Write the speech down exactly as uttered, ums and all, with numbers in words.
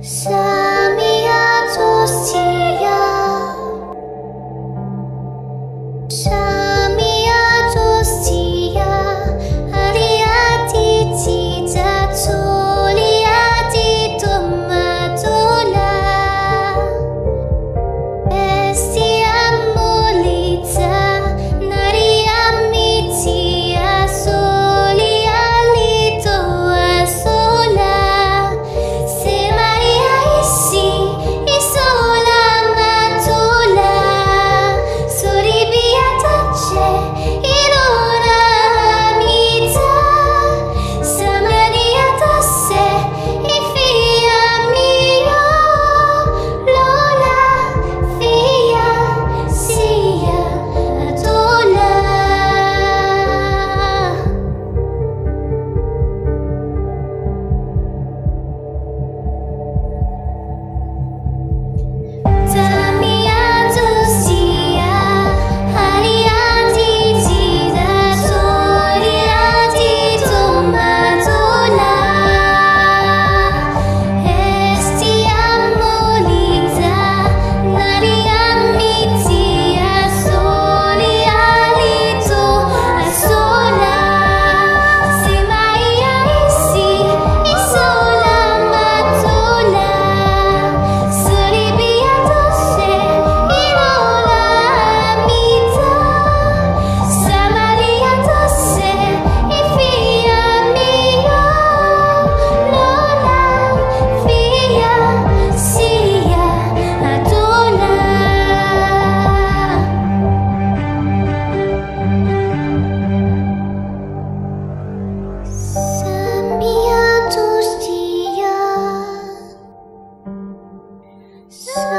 So